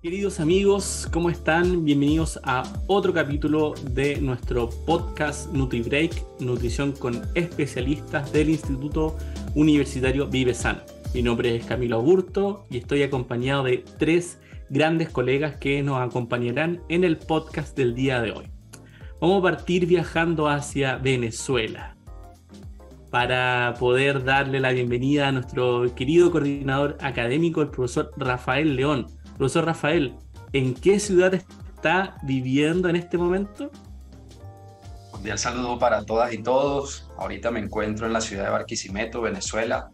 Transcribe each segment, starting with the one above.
Queridos amigos, ¿cómo están? Bienvenidos a otro capítulo de nuestro podcast NutriBreak, Nutrición con Especialistas del Instituto Universitario Vive Sano. Mi nombre es Camilo Aburto y estoy acompañado de tres grandes colegas que nos acompañarán en el podcast del día de hoy. Vamos a partir viajando hacia Venezuela para poder darle la bienvenida a nuestro querido coordinador académico, el profesor Rafael León. Profesor Rafael, ¿en qué ciudad está viviendo en este momento? Un cordial saludo para todas y todos. Ahorita me encuentro en la ciudad de Barquisimeto, Venezuela.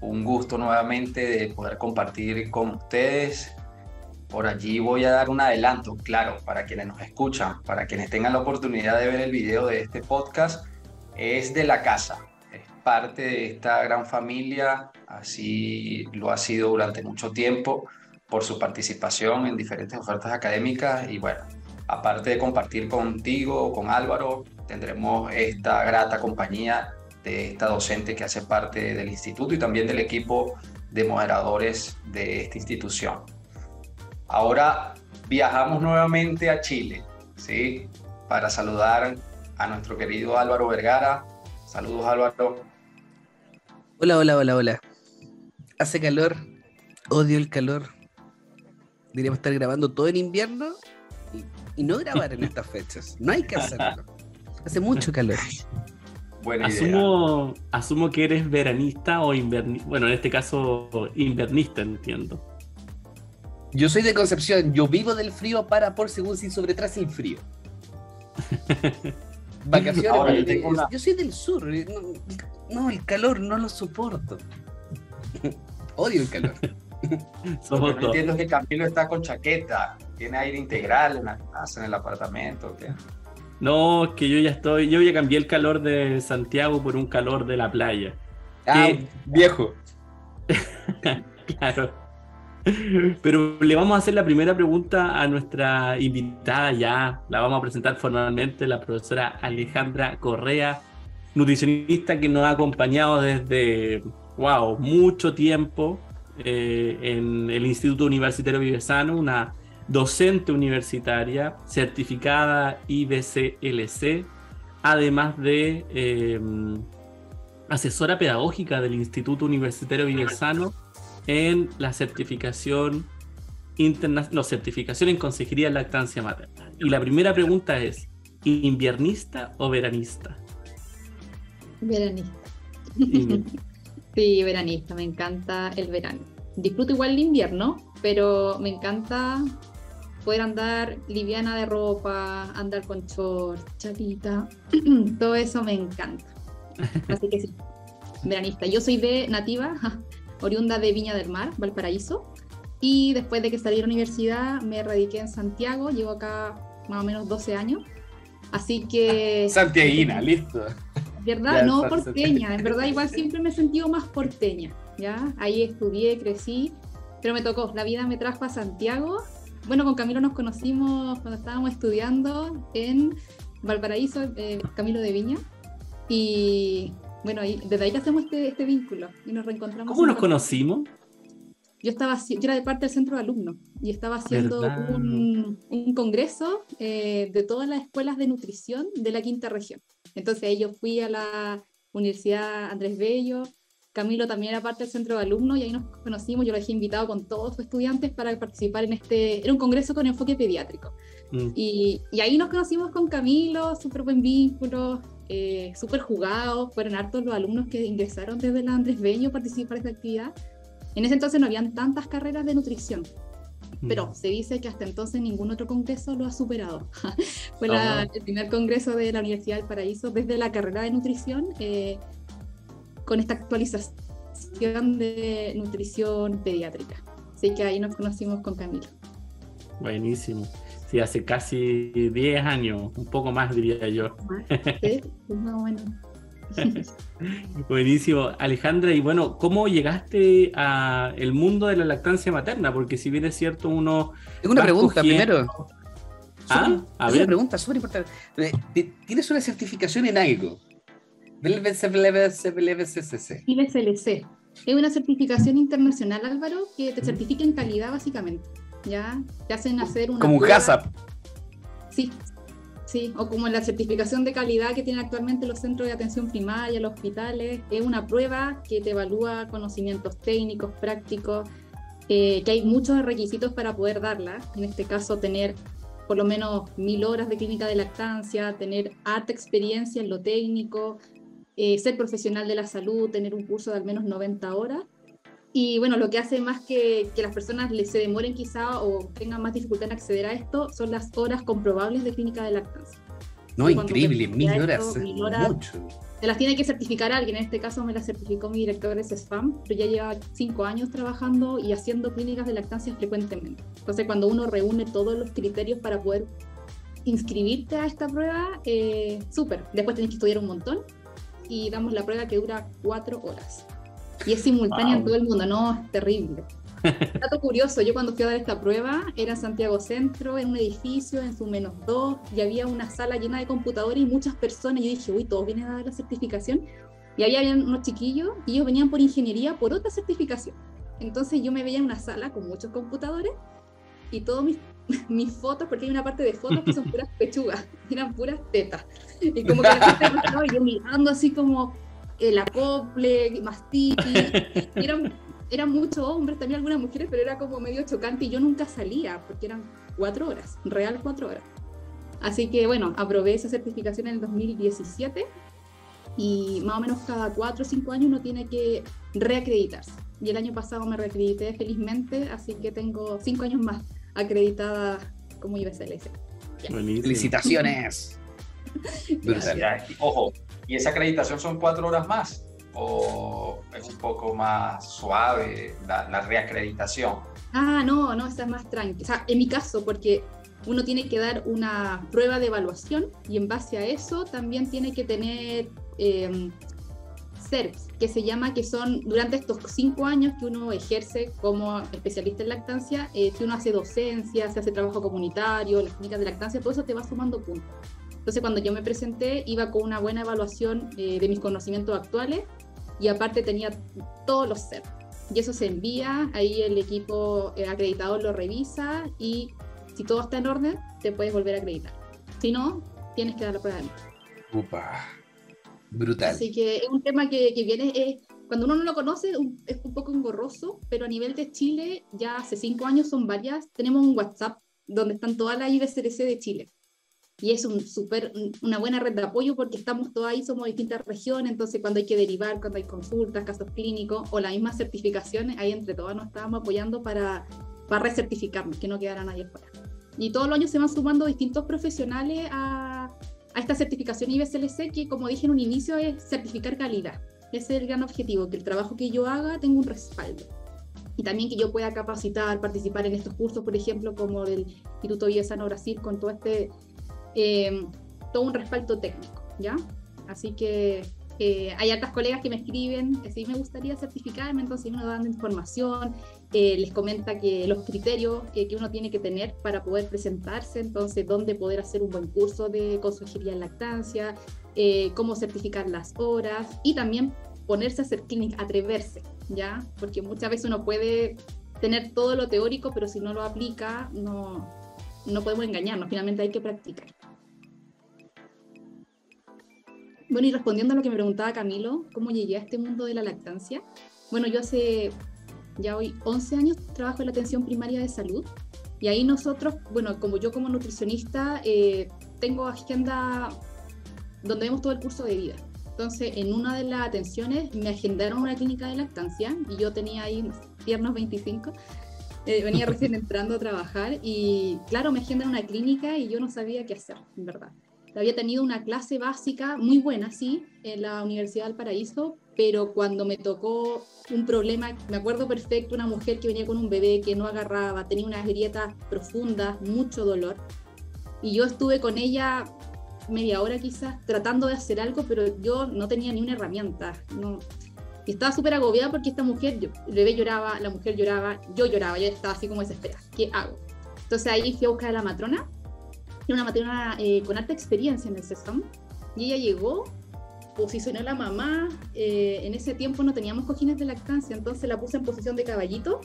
Un gusto nuevamente de poder compartir con ustedes. Por allí voy a dar un adelanto, claro, para quienes nos escuchan, para quienes tengan la oportunidad de ver el video de este podcast. Es de la casa, es parte de esta gran familia, así lo ha sido durante mucho tiempo, por su participación en diferentes ofertas académicas. Y bueno, aparte de compartir contigo, con Álvaro, tendremos esta grata compañía de esta docente que hace parte del instituto y también del equipo de moderadores de esta institución. Ahora viajamos nuevamente a Chile, ¿sí? Para saludar a nuestro querido Álvaro Vergara. Saludos, Álvaro. Hola. Hace calor, odio el calor. Deberíamos estar grabando todo el invierno y no grabar en estas fechas. No hay que hacerlo. Hace mucho calor. Buena idea. Asumo que eres veranista o invernista. Bueno, en este caso, invernista, entiendo. Yo soy de Concepción. Yo vivo del frío según sin sobretras el frío. Vacaciones. Ahora, yo soy del sur. No, el calor no lo soporto. Odio el calor. Lo que no entiendo es que Camilo está con chaqueta, tiene aire integral en la casa, en el apartamento. ¿Qué? No, es que yo ya cambié el calor de Santiago por un calor de la playa. Ah, que... viejo. Claro. Pero le vamos a hacer la primera pregunta a nuestra invitada ya, la vamos a presentar formalmente, la profesora Alejandra Correa, nutricionista que nos ha acompañado desde, mucho tiempo. En el Instituto Universitario Vive Sano, una docente universitaria certificada IBCLC, además de asesora pedagógica del Instituto Universitario Vive Sano en la certificación en Consejería de Lactancia Materna. Y la primera pregunta es, ¿inviernista o veranista? Veranista. Sí, veranista, me encanta el verano. Disfruto igual el invierno, pero me encanta poder andar liviana de ropa, andar con short, chalita, todo eso me encanta. Así que sí, veranista. Yo soy nativa, oriunda de Viña del Mar, Valparaíso, y después de que salí de la universidad me radiqué en Santiago, llevo acá más o menos 12 años, así que... Santiaguina, listo. ¿Verdad? Ya, no, porteña. En verdad, igual siempre me he sentido más porteña, ¿ya? Ahí estudié, crecí, pero me tocó. La vida me trajo a Santiago. Bueno, con Camilo nos conocimos cuando estábamos estudiando en Valparaíso, Camilo de Viña. Y bueno, desde ahí hacemos este vínculo y nos reencontramos. ¿Cómo nos conocimos? Yo era de parte del centro de alumnos y estaba haciendo un congreso de todas las escuelas de nutrición de la quinta región. Entonces ahí yo fui a la Universidad Andrés Bello, Camilo también era parte del centro de alumnos y ahí nos conocimos, yo lo dejé invitado con todos sus estudiantes para participar en era un congreso con enfoque pediátrico. Y ahí nos conocimos con Camilo, súper buen vínculo, súper jugados, fueron hartos los alumnos que ingresaron desde la Andrés Bello a participar en esta actividad. En ese entonces no habían tantas carreras de nutrición, pero se dice que hasta entonces ningún otro congreso lo ha superado. Fue el primer congreso de la Universidad del Paraíso desde la carrera de nutrición, con esta actualización de nutrición pediátrica. Así que ahí nos conocimos con Camilo. Buenísimo. Sí, hace casi 10 años, un poco más diría yo. Sí, no, bueno. Buenísimo, Alejandra. Y bueno, ¿cómo llegaste al mundo de la lactancia materna? Porque si bien es cierto, uno... Tengo una pregunta primero. Una pregunta súper importante. ¿Tienes una certificación en algo? IBSLC. IBSLC. Es una certificación internacional, Álvaro, que te certifica en calidad, básicamente. ¿ya? Te hacen hacer una... ¿Como un HACCP? Sí, sí, o como la certificación de calidad que tienen actualmente los centros de atención primaria, los hospitales. Es una prueba que te evalúa conocimientos técnicos, prácticos, que hay muchos requisitos para poder darla. En este caso, tener por lo menos 1,000 horas de clínica de lactancia, tener harta experiencia en lo técnico, ser profesional de la salud, tener un curso de al menos 90 horas. Y bueno, lo que hace más que las personas se demoren quizá o tengan más dificultad en acceder a esto son las horas comprobables de clínica de lactancia. No, increíble, 1,000 horas, 1,000 horas. Mucho. Se las tiene que certificar alguien, en este caso me las certificó mi director de CESFAM, pero ya lleva 5 años trabajando y haciendo clínicas de lactancia frecuentemente. Entonces, cuando uno reúne todos los criterios para poder inscribirte a esta prueba, súper. Después tenés que estudiar un montón y damos la prueba que dura 4 horas. Y es simultánea en todo el mundo, no, es terrible. Dato curioso, yo cuando fui a dar esta prueba, era Santiago Centro, en un edificio, en su -2, y había una sala llena de computadores y muchas personas, y yo dije, uy, todos vienen a dar la certificación, y ahí habían unos chiquillos, y ellos venían por ingeniería, por otra certificación. Entonces yo me veía en una sala con muchos computadores, y todas mis fotos, porque hay una parte de fotos que son puras pechugas, eran puras tetas, y como que la gente pasaba, y yo mirando así como... el acople, mastitis, eran muchos hombres, también algunas mujeres, pero era como medio chocante y yo nunca salía porque eran 4 horas, real 4 horas. Así que bueno, aprobé esa certificación en el 2017 y más o menos cada 4 o 5 años uno tiene que reacreditarse. Y el año pasado me reacredité felizmente, así que tengo 5 años más acreditada como IBSLC. ¡Felicitaciones! Ojo. ¿Y esa acreditación son 4 horas más? ¿O es un poco más suave la reacreditación? Ah, no, esa es más tranquila. O sea, en mi caso, porque uno tiene que dar una prueba de evaluación y en base a eso también tiene que tener CERPs, que se llama, que son durante estos 5 años que uno ejerce como especialista en lactancia, que uno hace docencia, se hace trabajo comunitario, las clínicas de lactancia, todo eso te va sumando puntos. Entonces, cuando yo me presenté, iba con una buena evaluación de mis conocimientos actuales y aparte tenía todos los CERT. Y eso se envía, ahí el equipo acreditador lo revisa y si todo está en orden, te puedes volver a acreditar. Si no, tienes que dar la prueba de nuevo. ¡Upa! Brutal. Así que es un tema que viene, cuando uno no lo conoce, es un poco engorroso, pero a nivel de Chile, ya hace 5 años son varias, tenemos un WhatsApp donde están todas las IBCLC de Chile. Y es una buena red de apoyo porque estamos todos ahí, somos distintas regiones, entonces cuando hay que derivar, cuando hay consultas, casos clínicos o las mismas certificaciones, ahí entre todas nos estábamos apoyando para recertificarnos, que no quedara nadie fuera. Y todos los años se van sumando distintos profesionales a esta certificación IBSLC que, como dije en un inicio, es certificar calidad. Ese es el gran objetivo, que el trabajo que yo haga tenga un respaldo. Y también que yo pueda capacitar, participar en estos cursos, por ejemplo, como el Instituto Vive Sano Brasil, con todo este... todo un respaldo técnico, ¿ya? Así que hay altas colegas que me escriben que sí me gustaría certificarme, entonces uno da información, les comenta que los criterios que uno tiene que tener para poder presentarse, entonces dónde poder hacer un buen curso de consejería en lactancia, cómo certificar las horas y también ponerse a hacer clínica, atreverse, ¿ya? Porque muchas veces uno puede tener todo lo teórico, pero si no lo aplica, no podemos engañarnos, finalmente hay que practicar. Bueno, y respondiendo a lo que me preguntaba Camilo, ¿cómo llegué a este mundo de la lactancia? Bueno, yo hace ya hoy 11 años trabajo en la atención primaria de salud y ahí nosotros, bueno, como nutricionista tengo agenda donde vemos todo el curso de vida. Entonces, en una de las atenciones me agendaron una clínica de lactancia y yo tenía ahí tiernos 25. Venía recién entrando a trabajar y claro, me agendan una clínica y yo no sabía qué hacer, en verdad. Había tenido una clase básica muy buena, sí, en la Universidad de Valparaíso, pero cuando me tocó un problema, me acuerdo perfecto, una mujer que venía con un bebé que no agarraba, tenía unas grietas profundas, mucho dolor. Y yo estuve con ella media hora quizás tratando de hacer algo, pero yo no tenía ni una herramienta, no. Y estaba súper agobiada porque esta mujer, el bebé lloraba, la mujer lloraba, yo lloraba, yo estaba así como desesperada, ¿qué hago? Entonces ahí fui a buscar a la matrona, era una matrona con alta experiencia en el CESFAM, y ella llegó, posicionó a la mamá, en ese tiempo no teníamos cojines de lactancia, entonces la puse en posición de caballito,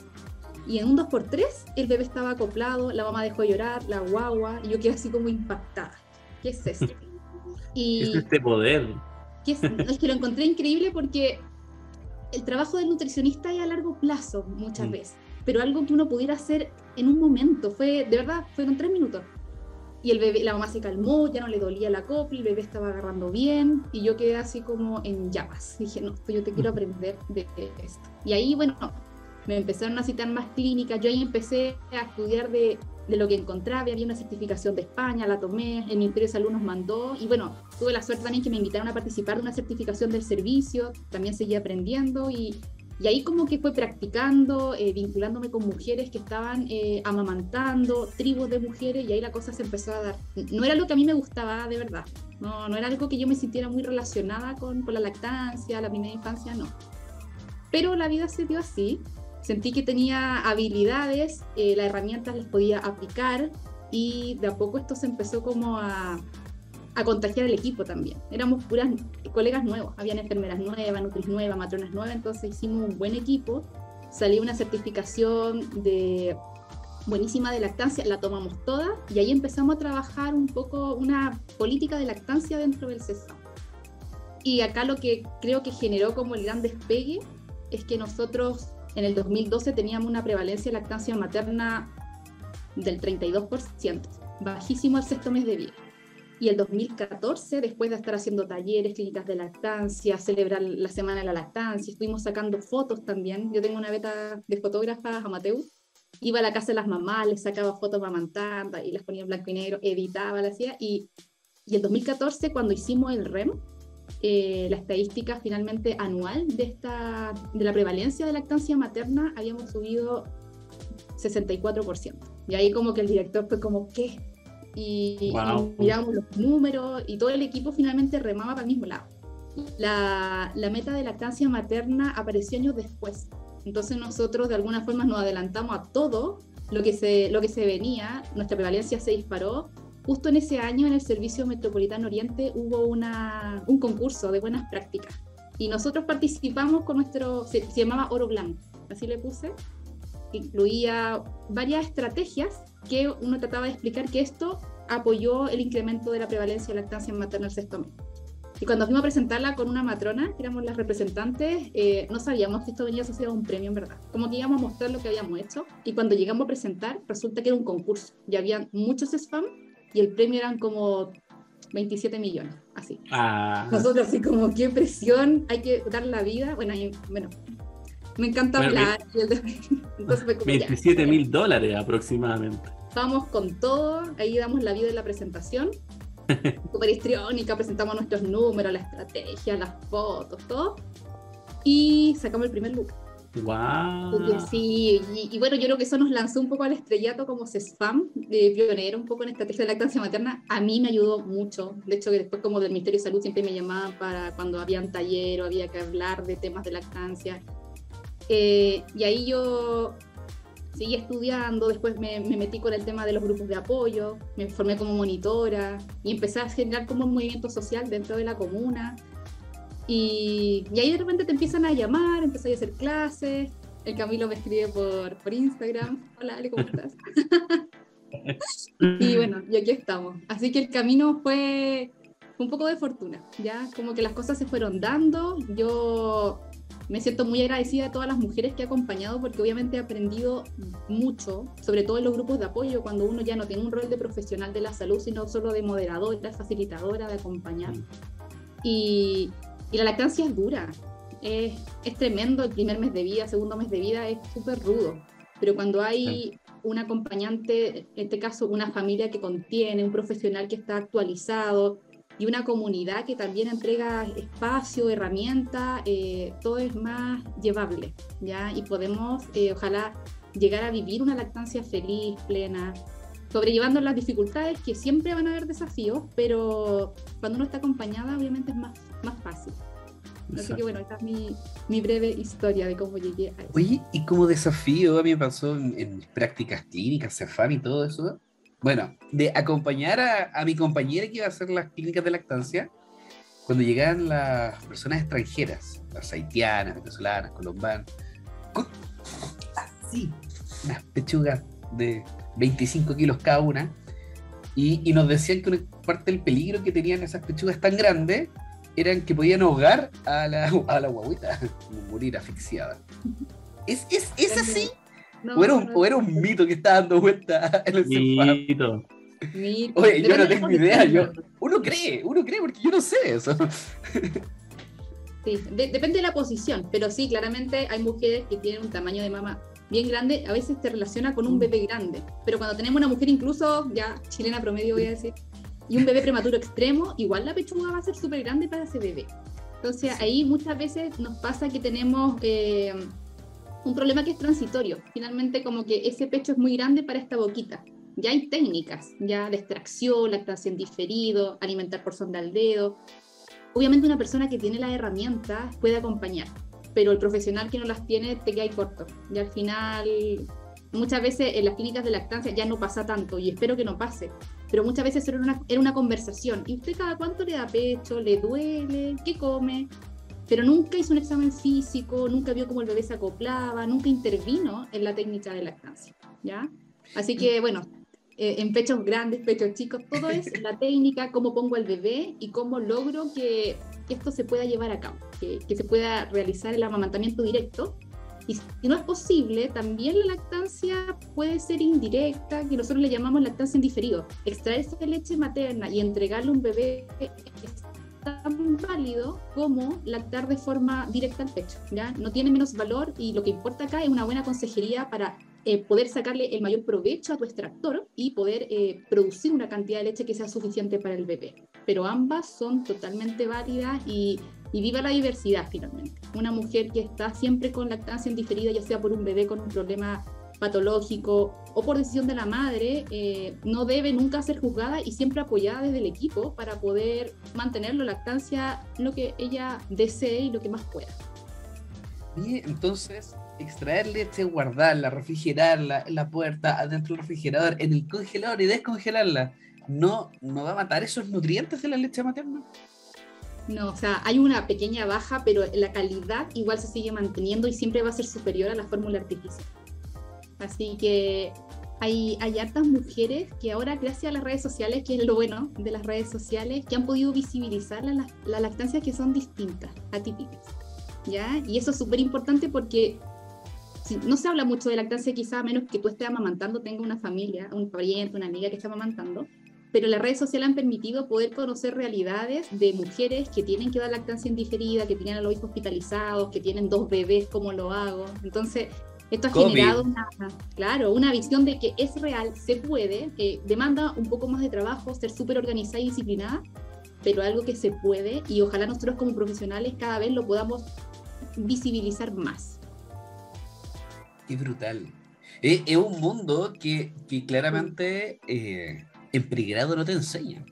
Y en un 2x3 el bebé estaba acoplado, la mamá dejó de llorar, la guagua, y yo quedé así como impactada. ¿Qué es esto? ¿Qué es este poder? Es que lo encontré increíble porque el trabajo del nutricionista es a largo plazo muchas veces, pero algo que uno pudiera hacer en un momento, fue de verdad, fueron 3 minutos. Y el bebé, la mamá se calmó, ya no le dolía la copla, el bebé estaba agarrando bien, y yo quedé así como en llamas. Dije, no, pues yo te quiero aprender de esto. Y ahí, bueno, me empezaron a citar más clínicas, yo ahí empecé a estudiar de lo que encontraba, había una certificación de España, la tomé, el Ministerio de Salud nos mandó, y bueno, tuve la suerte también que me invitaron a participar de una certificación del servicio, también seguí aprendiendo, y ahí como que fue practicando, vinculándome con mujeres que estaban amamantando, tribus de mujeres, y ahí la cosa se empezó a dar. No era lo que a mí me gustaba de verdad, no era algo que yo me sintiera muy relacionada con la lactancia, la primera infancia, no. Pero la vida se dio así, sentí que tenía habilidades, las herramientas las podía aplicar, y de a poco esto se empezó como a contagiar el equipo también. Éramos puras colegas nuevos, habían enfermeras nuevas, nutris nuevas, matronas nuevas, entonces hicimos un buen equipo. Salió una certificación buenísima de lactancia, la tomamos toda, y ahí empezamos a trabajar un poco una política de lactancia dentro del CESFAM. Y acá lo que creo que generó como el gran despegue es que nosotros en el 2012 teníamos una prevalencia de lactancia materna del 32%, bajísimo al sexto mes de vida. Y el 2014, después de estar haciendo talleres, clínicas de lactancia, celebrar la Semana de la Lactancia, estuvimos sacando fotos también. Yo tengo una beta de fotógrafas amateur. Iba a la casa de las mamás, les sacaba fotos amamantando y las ponía en blanco y negro, editaba, las hacía. Y el 2014, cuando hicimos el REM, la estadística finalmente anual de la prevalencia de lactancia materna, habíamos subido 64%. Y ahí como que el director fue como, ¿qué? Wow. Y miramos los números y todo el equipo finalmente remaba para el mismo lado. La meta de lactancia materna apareció años después, entonces nosotros de alguna forma nos adelantamos a todo lo que se venía. Nuestra prevalencia se disparó. Justo en ese año en el Servicio Metropolitano Oriente hubo un concurso de buenas prácticas y nosotros participamos con nuestro, se llamaba Oro Blanco, así le puse. Incluía varias estrategias que uno trataba de explicar que esto apoyó el incremento de la prevalencia de lactancia materna al sexto mes. Y cuando fuimos a presentarla con una matrona, que éramos las representantes, no sabíamos que esto venía asociado a un premio en verdad. Como que íbamos a mostrar lo que habíamos hecho, y cuando llegamos a presentar, resulta que era un concurso. Ya habían muchos spam y el premio eran como 27 millones, así. Nosotros así como, qué presión, hay que dar la vida. Bueno, me encanta hablar. $27,000 aproximadamente. Vamos con todo, ahí damos la vida en la presentación. Súper histriónica, presentamos nuestros números, la estrategia, las fotos, todo. Y sacamos el primer lugar. ¡Wow! Sí, y bueno, yo creo que eso nos lanzó un poco al estrellato como CESFAM, pionero un poco en estrategia de lactancia materna. A mí me ayudó mucho. De hecho, que después como del Ministerio de Salud siempre me llamaban para cuando había un taller o había que hablar de temas de lactancia. Y ahí yo seguí estudiando, después me metí con el tema de los grupos de apoyo, me formé como monitora y empecé a generar como un movimiento social dentro de la comuna. Y ahí de repente te empiezan a llamar, empecé a hacer clases, el Camilo me escribe por Instagram, hola Ale, ¿cómo estás? Y bueno, y aquí estamos. Así que el camino fue un poco de fortuna, ya como que las cosas se fueron dando. Yo me siento muy agradecida a todas las mujeres que he acompañado porque obviamente he aprendido mucho, sobre todo en los grupos de apoyo, cuando uno ya no tiene un rol de profesional de la salud, sino solo de moderadora, facilitadora, de acompañar. Y la lactancia es dura, es tremendo. El primer mes de vida, segundo mes de vida es súper rudo, pero cuando hay un acompañante, en este caso una familia que contiene, un profesional que está actualizado, y una comunidad que también entrega espacio, herramientas, todo es más llevable, ¿ya? Y podemos, ojalá, llegar a vivir una lactancia feliz, plena, sobrellevando las dificultades, que siempre van a haber desafíos, pero cuando uno está acompañada, obviamente es más fácil. Exacto. Así que bueno, esta es mi breve historia de cómo llegué a eso. Oye, y como desafío, a mí me pasó en prácticas clínicas, CESFAM y todo eso, bueno, de acompañar a mi compañera que iba a hacer las clínicas de lactancia, cuando llegaban las personas extranjeras, las haitianas, venezolanas, colombanas, así, unas pechugas de 25 kilos cada una, y nos decían que una parte del peligro que tenían esas pechugas tan grandes eran que podían ahogar a la guaguita, morir asfixiada. ¿Es así? No, ¿O era un mito que está dando vuelta en el CESFAM? Mito. Oye, yo no tengo idea. Uno cree porque yo no sé eso. Sí, depende de la posición, pero sí, claramente hay mujeres que tienen un tamaño de mama bien grande, a veces te relaciona con un bebé grande, pero cuando tenemos una mujer incluso, ya chilena promedio voy a decir, y un bebé prematuro extremo, igual la pechuga va a ser súper grande para ese bebé. Entonces ahí muchas veces nos pasa que tenemos un problema que es transitorio, finalmente como que ese pecho es muy grande para esta boquita. Ya hay técnicas, ya de extracción, lactación diferido, alimentar por sonda al dedo. Obviamente una persona que tiene las herramientas puede acompañar, pero el profesional que no las tiene te queda ahí corto. Y al final, muchas veces en las clínicas de lactancia ya no pasa tanto, y espero que no pase, pero muchas veces era una conversación. ¿Y usted cada cuánto le da pecho? ¿Le duele? ¿Qué come? Pero nunca hizo un examen físico, nunca vio cómo el bebé se acoplaba, nunca intervino en la técnica de lactancia, ¿ya? Así que, bueno, en pechos grandes, pechos chicos, todo es la técnica, cómo pongo al bebé y cómo logro que esto se pueda llevar a cabo, que se pueda realizar el amamantamiento directo. Y si no es posible, también la lactancia puede ser indirecta, que nosotros le llamamos lactancia en diferido. Extraer esa leche materna y entregarle a un bebé es tan válido como lactar de forma directa al pecho, ¿ya? No tiene menos valor, y lo que importa acá es una buena consejería para poder sacarle el mayor provecho a tu extractor y poder producir una cantidad de leche que sea suficiente para el bebé. Pero ambas son totalmente válidas y viva la diversidad finalmente. Una mujer que está siempre con lactancia indiferida, ya sea por un bebé con un problema patológico o por decisión de la madre, no debe nunca ser juzgada y siempre apoyada desde el equipo para poder mantener la lactancia lo que ella desee y lo que más pueda. Y entonces, extraer leche, guardarla, refrigerarla en la puerta, adentro del refrigerador, en el congelador y descongelarla, ¿no va a matar esos nutrientes de la leche materna? No, o sea, hay una pequeña baja, pero la calidad igual se sigue manteniendo y siempre va a ser superior a la fórmula artificial. Así que hay hartas mujeres que ahora, gracias a las redes sociales, que es lo bueno de las redes sociales, que han podido visibilizar las lactancias que son distintas, atípicas, ¿ya? Y eso es súper importante porque no se habla mucho de lactancia, quizá a menos que tú estés amamantando, tenga una familia, un pariente, una amiga que está amamantando, pero las redes sociales han permitido poder conocer realidades de mujeres que tienen que dar lactancia indiferida, que tienen a los hijos hospitalizados, que tienen 2 bebés, ¿cómo lo hago? Entonces, esto ha generado una visión de que es real, se puede, demanda un poco más de trabajo, ser súper organizada y disciplinada, pero algo que se puede, y ojalá nosotros como profesionales cada vez lo podamos visibilizar más. ¡Qué brutal! Es un mundo que claramente en pregrado no te enseña.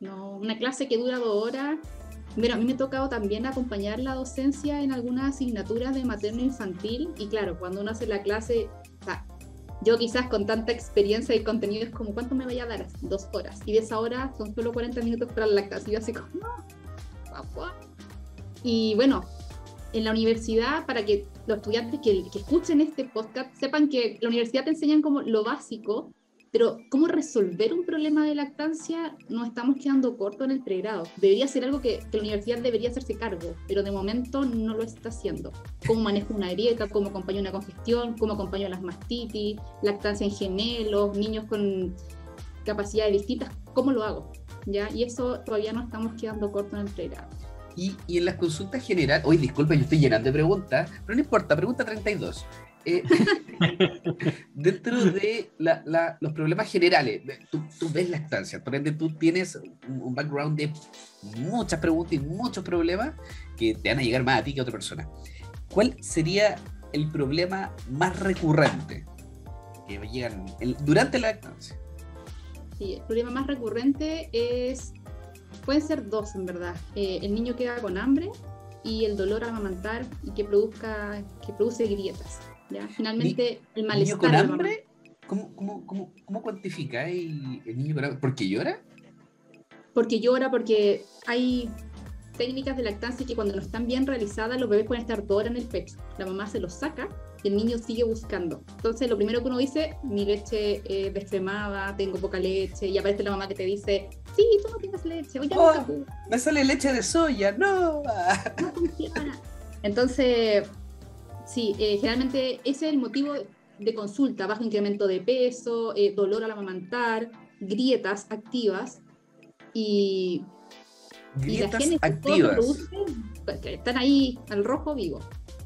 No, una clase que dura 2 horas. Bueno, a mí me ha tocado también acompañar la docencia en algunas asignaturas de materno infantil, y claro, cuando uno hace la clase, o sea, yo quizás con tanta experiencia y contenido es como, ¿cuánto me vaya a dar? 2 horas. Y de esa hora son solo 40 minutos para la lactancia, así como, no, papá. Y bueno, en la universidad, para que los estudiantes que escuchen este podcast sepan que la universidad te enseñan como lo básico, pero cómo resolver un problema de lactancia nos estamos quedando corto en el pregrado. Debería ser algo que la universidad debería hacerse cargo, pero de momento no lo está haciendo. Cómo manejo una grieta, cómo acompaño una congestión, cómo acompaño las mastitis, lactancia en gemelos, niños con capacidades distintas, ¿cómo lo hago? ¿Ya? Y eso todavía nos estamos quedando corto en el pregrado. Y en las consultas generales, oye, disculpa, yo estoy llenando de preguntas, pero no importa, pregunta 32. Dentro de los problemas generales, tú ves lactancia, por ende tú tienes un background de muchas preguntas y muchos problemas que te van a llegar más a ti que a otra persona. ¿Cuál sería el problema más recurrente que llegan durante la lactancia? Sí, el problema más recurrente es... Pueden ser 2 en verdad, el niño queda con hambre y el dolor a amamantar y que produce grietas, ¿ya? Finalmente el malestar. ¿Niño con hambre? ¿Cómo cuantificáis el niño con hambre? ¿Porque llora? Porque llora, porque hay técnicas de lactancia que cuando no están bien realizadas los bebés pueden estar 2 horas en el pecho, la mamá se los saca y el niño sigue buscando. Entonces lo primero que uno dice, mi leche es descremada, tengo poca leche, y aparece la mamá que te dice, sí, tú no tienes leche, oye, no, me sale leche de soya, no. No funciona. Entonces, sí, generalmente ese es el motivo de consulta, bajo incremento de peso, dolor al amamantar, grietas activas y... Grietas y activas. Produce, están ahí al rojo vivo.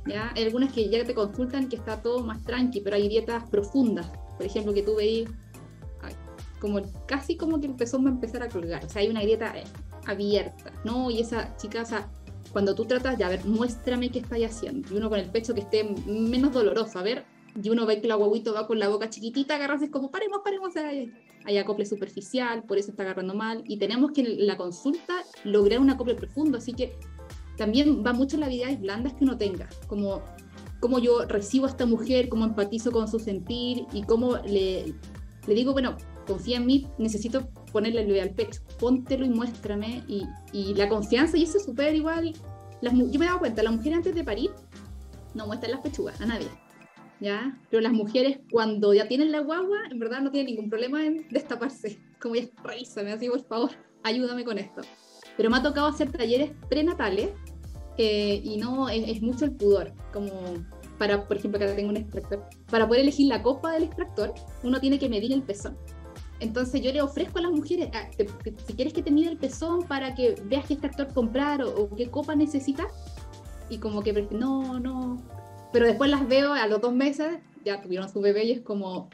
¿Ya? Hay algunas que ya te consultan que está todo más tranqui, pero hay grietas profundas, por ejemplo, que tú veis como, casi como que el pezón va a empezar a colgar, o sea, hay una grieta abierta, ¿no? Y esa chica, o sea, cuando tú tratas, ya, a ver, muéstrame qué estáis haciendo, y uno con el pecho que esté menos doloroso, a ver, y uno ve que la guaguito va con la boca chiquitita, agarras, es como, paremos, hay acople superficial, por eso está agarrando mal, y tenemos que en la consulta lograr un acople profundo, así que también va mucho en las habilidades blandas que uno tenga, como cómo yo recibo a esta mujer, cómo empatizo con su sentir y cómo le digo, bueno, confía en mí, necesito ponerle el dedo al pecho, póntelo y muéstrame, y la confianza, y eso es súper igual. Yo me he dado cuenta, las mujeres antes de parir no muestran las pechugas a nadie, ¿ya? Pero las mujeres cuando ya tienen la guagua, en verdad no tienen ningún problema en destaparse, como ya, revísame, así por favor, ayúdame con esto. Pero me ha tocado hacer talleres prenatales, y no, es mucho el pudor, como para, por ejemplo, acá tengo un extractor, para poder elegir la copa del extractor, uno tiene que medir el pezón. Entonces yo le ofrezco a las mujeres, si quieres que te mida el pezón para que veas qué extractor comprar o qué copa necesitas, y como que, no, pero después las veo a los 2 meses, ya tuvieron su bebé y es como,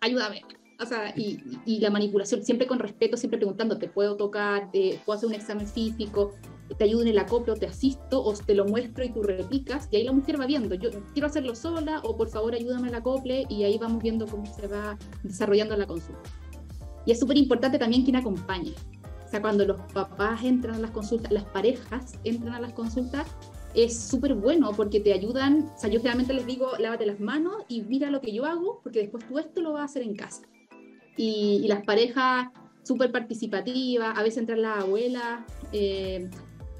ayúdame. O sea, y la manipulación, siempre con respeto, siempre preguntando, ¿te puedo tocar? ¿Te puedo hacer un examen físico? ¿Te ayudo en el acoplo? ¿Te asisto? ¿O te lo muestro y tú replicas? Y ahí la mujer va viendo, yo quiero hacerlo sola, o por favor ayúdame al acople, y ahí vamos viendo cómo se va desarrollando la consulta. Y es súper importante también quien acompaña. O sea, cuando los papás entran a las consultas, las parejas entran a las consultas, es súper bueno porque te ayudan. O sea, yo generalmente les digo, lávate las manos y mira lo que yo hago, porque después tú esto lo vas a hacer en casa. Y las parejas súper participativas, a veces entran las abuelas,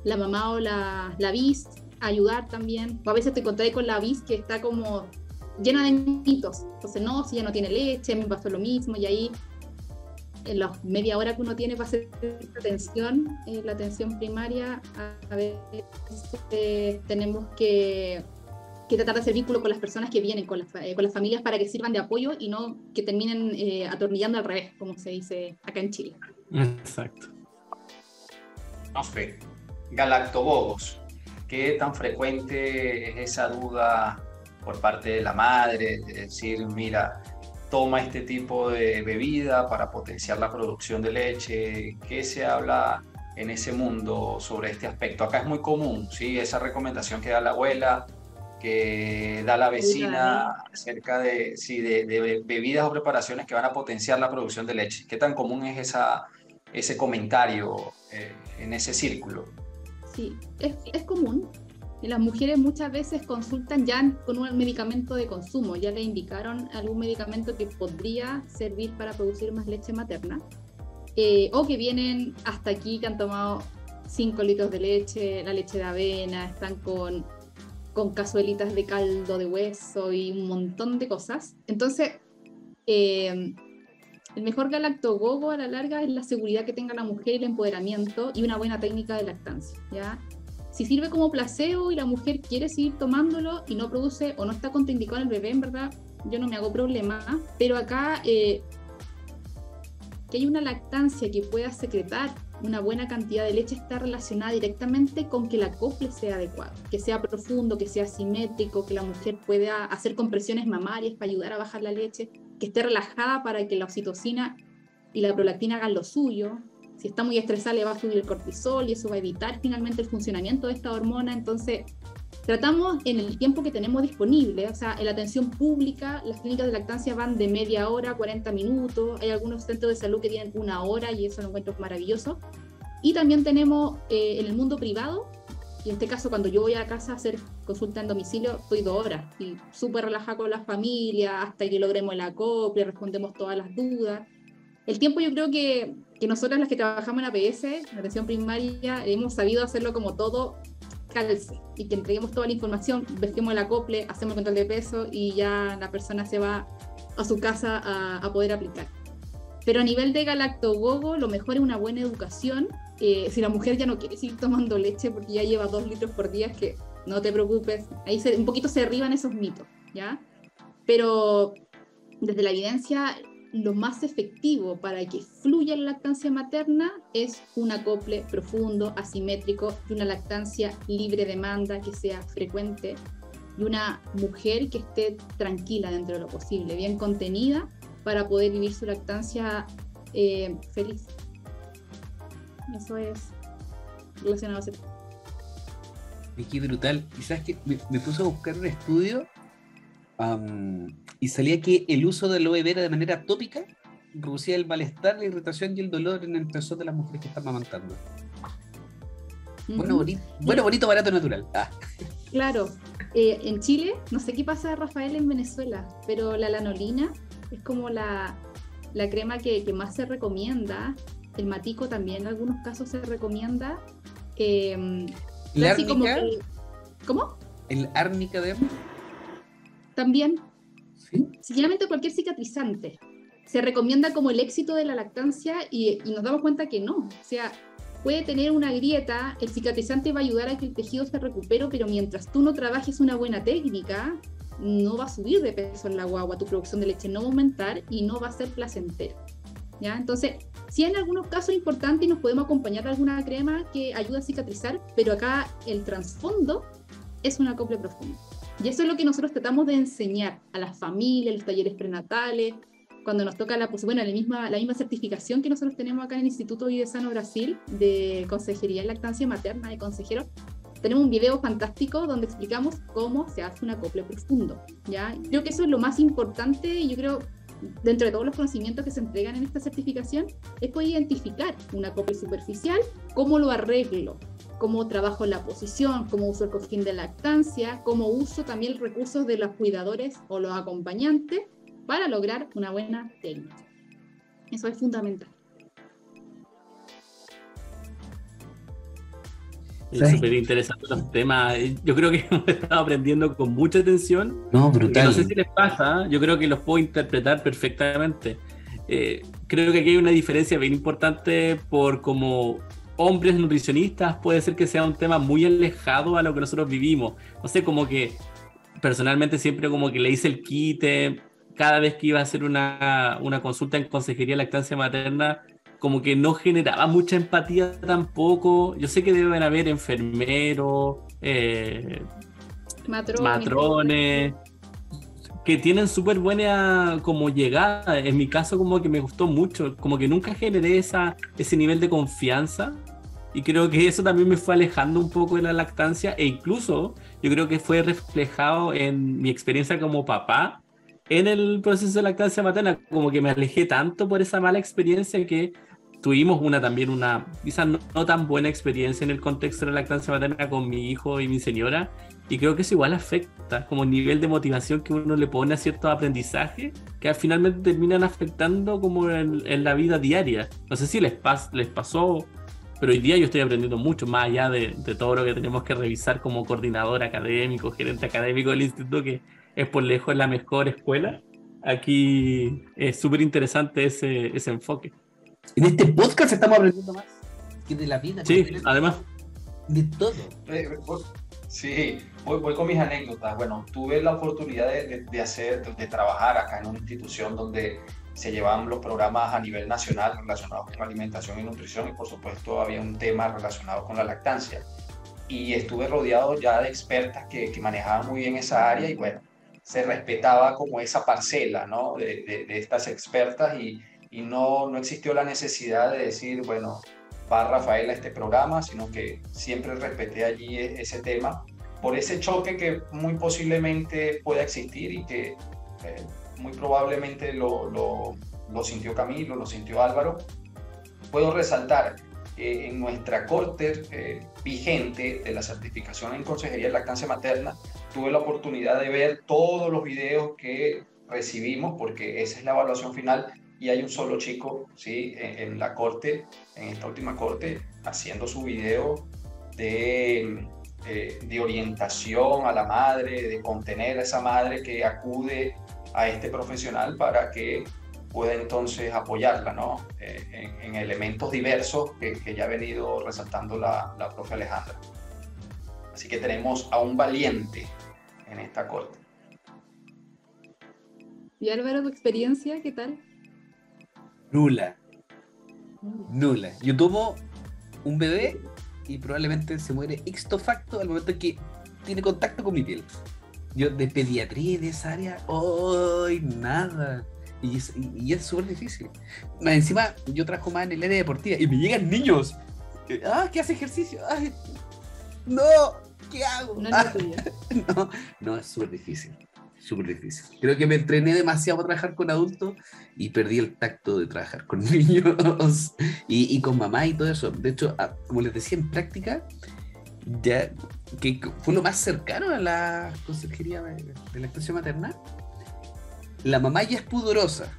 la mamá o la bis a ayudar también, o a veces te encontré con la bis que está como llena de mitos, entonces no, si ya no tiene leche, me pasó lo mismo, y ahí en la media hora que uno tiene para hacer la atención primaria, a veces tenemos que tratar de hacer vínculo con las personas que vienen, con las familias, para que sirvan de apoyo y no que terminen atornillando al revés, como se dice acá en Chile. Exacto. Profe, galactobobos, ¿qué tan frecuente es esa duda por parte de la madre? De decir, mira, toma este tipo de bebida para potenciar la producción de leche. ¿Qué se habla en ese mundo sobre este aspecto? Acá es muy común, ¿sí? Esa recomendación que da la abuela, que da la vecina acerca de bebidas o preparaciones que van a potenciar la producción de leche. ¿Qué tan común es ese comentario en ese círculo? Sí, es común. Las mujeres muchas veces consultan ya con un medicamento de consumo, ya le indicaron algún medicamento que podría servir para producir más leche materna, o que vienen hasta aquí, que han tomado 5 litros de leche, la leche de avena, están con cazuelitas de caldo de hueso y un montón de cosas. Entonces, el mejor galactogogo a la larga es la seguridad que tenga la mujer, y el empoderamiento y una buena técnica de lactancia, ¿ya? Si sirve como placebo y la mujer quiere seguir tomándolo y no produce o no está contraindicado en el bebé, en verdad, yo no me hago problema, pero acá que hay una lactancia que pueda secretar una buena cantidad de leche está relacionada directamente con que el acople sea adecuado, que sea profundo, que sea simétrico, que la mujer pueda hacer compresiones mamarias para ayudar a bajar la leche, que esté relajada para que la oxitocina y la prolactina hagan lo suyo. Si está muy estresada le va a subir el cortisol y eso va a evitar finalmente el funcionamiento de esta hormona. Entonces tratamos en el tiempo que tenemos disponible, o sea, en la atención pública, las clínicas de lactancia van de media hora a 40 minutos, hay algunos centros de salud que tienen 1 hora y eso lo encuentro maravilloso. Y también tenemos en el mundo privado, y en este caso cuando yo voy a casa a hacer consulta en domicilio, estoy 2 horas y súper relajada con la familia, hasta que logremos el acople, respondemos todas las dudas. El tiempo yo creo que nosotras las que trabajamos en APS, en atención primaria, hemos sabido hacerlo como todo calce y que entreguemos toda la información, vestimos el acople, hacemos el control de peso y ya la persona se va a su casa a poder aplicar. Pero a nivel de galactogogo, lo mejor es una buena educación. Si la mujer ya no quiere seguir tomando leche porque ya lleva 2 litros por día, es que no te preocupes. Ahí un poquito se derriban esos mitos, ¿ya? Pero desde la evidencia, lo más efectivo para que fluya la lactancia materna es un acople profundo, asimétrico, y una lactancia libre demanda que sea frecuente, y una mujer que esté tranquila dentro de lo posible, bien contenida, para poder vivir su lactancia feliz. Eso es relacionado a ese tema. Qué brutal. Quizás que me puse a buscar un estudio y salía que el uso de aloe vera de manera tópica reducía el malestar, la irritación y el dolor en el peso de las mujeres que están amamantando. Uh-huh. Bonito, barato, natural. Ah. Claro. En Chile, no sé qué pasa, Rafael, en Venezuela, pero la lanolina es como la crema que más se recomienda. El matico también en algunos casos se recomienda. ¿La árnica? ¿Cómo? ¿El árnica de ambos? También. ¿Sí? Sinceramente, cualquier cicatrizante. Se recomienda como el éxito de la lactancia y nos damos cuenta que no. O sea, puede tener una grieta, el cicatrizante va a ayudar a que el tejido se recupere, pero mientras tú no trabajes una buena técnica, no va a subir de peso en la guagua, tu producción de leche no va a aumentar y no va a ser placentero. ¿Ya? Entonces, sí, en algunos casos es importante y nos podemos acompañar de alguna crema que ayuda a cicatrizar, pero acá el trasfondo es un acople profundo. Y eso es lo que nosotros tratamos de enseñar a las familias, los talleres prenatales, cuando nos toca la misma certificación que nosotros tenemos acá en el Instituto Vive Sano Brasil de Consejería en Lactancia Materna de Consejeros. Tenemos un video fantástico donde explicamos cómo se hace un acople profundo, ¿ya? Creo que eso es lo más importante y yo creo, dentro de todos los conocimientos que se entregan en esta certificación, es poder identificar un acople superficial, cómo lo arreglo, cómo trabajo la posición, cómo uso el cojín de lactancia, cómo uso también recursos de los cuidadores o los acompañantes para lograr una buena técnica. Eso es fundamental. Es súper interesante los temas. Yo creo que hemos estado aprendiendo con mucha atención. No, brutal. No sé si les pasa, yo creo que los puedo interpretar perfectamente. Creo que aquí hay una diferencia bien importante por como hombres nutricionistas puede ser que sea un tema muy alejado a lo que nosotros vivimos. No sé, como que personalmente siempre como que le hice el quite cada vez que iba a hacer una consulta en Consejería de Lactancia Materna, como que no generaba mucha empatía tampoco. Yo sé que deben haber enfermeros, matrones, que tienen súper buena como llegada. En mi caso como que me gustó mucho, como que nunca generé ese nivel de confianza y creo que eso también me fue alejando un poco de la lactancia e incluso yo creo que fue reflejado en mi experiencia como papá en el proceso de lactancia materna, como que me alejé tanto por esa mala experiencia que tuvimos también una quizás no tan buena experiencia en el contexto de la lactancia materna con mi hijo y mi señora, y creo que eso igual afecta como el nivel de motivación que uno le pone a ciertos aprendizajes que finalmente terminan afectando como en la vida diaria. No sé si les pasó, pero hoy día yo estoy aprendiendo mucho más allá de todo lo que tenemos que revisar como coordinador académico, gerente académico del instituto, que es por lejos la mejor escuela. Aquí es súper interesante ese enfoque. En este podcast estamos aprendiendo más que de la vida. Sí, además. De todo. Sí, voy con mis anécdotas. Bueno, tuve la oportunidad de trabajar acá en una institución donde se llevaban los programas a nivel nacional relacionados con alimentación y nutrición, y por supuesto había un tema relacionado con la lactancia. Y estuve rodeado ya de expertas que manejaban muy bien esa área, y bueno, se respetaba como esa parcela, ¿no? de estas expertas, y no existió la necesidad de decir, bueno, va Rafael a este programa, sino que siempre respeté allí ese tema, por ese choque que muy posiblemente pueda existir y que muy probablemente lo sintió Camilo, lo sintió Álvaro. Puedo resaltar que en nuestra corte vigente de la certificación en Consejería de Lactancia Materna, tuve la oportunidad de ver todos los videos que recibimos, porque esa es la evaluación final, y hay un solo chico, ¿sí?, en la corte, en esta última corte, haciendo su video de de orientación a la madre, de contener a esa madre que acude a este profesional para que pueda entonces apoyarla, ¿no? En elementos diversos que ya ha venido resaltando la profe Alejandra. Así que tenemos a un valiente en esta corte. ¿Y Álvaro, tu experiencia, qué tal? Nula. Nula. Yo tomo un bebé y probablemente se muere ipso facto al momento que tiene contacto con mi piel. Yo de pediatría y de esa área, ¡ay, nada! Y es súper difícil. Más encima, yo trabajo más en el área deportiva y me llegan niños. ¡Ah, que hace ejercicio! ¡Ay, no! ¿Qué hago? No, es súper difícil. Súper difícil. Creo que me entrené demasiado para trabajar con adultos y perdí el tacto de trabajar con niños y con mamá y todo eso. De hecho, como les decía, en práctica, ya que fue lo más cercano a la consejería de lactancia materna, la mamá ya es pudorosa.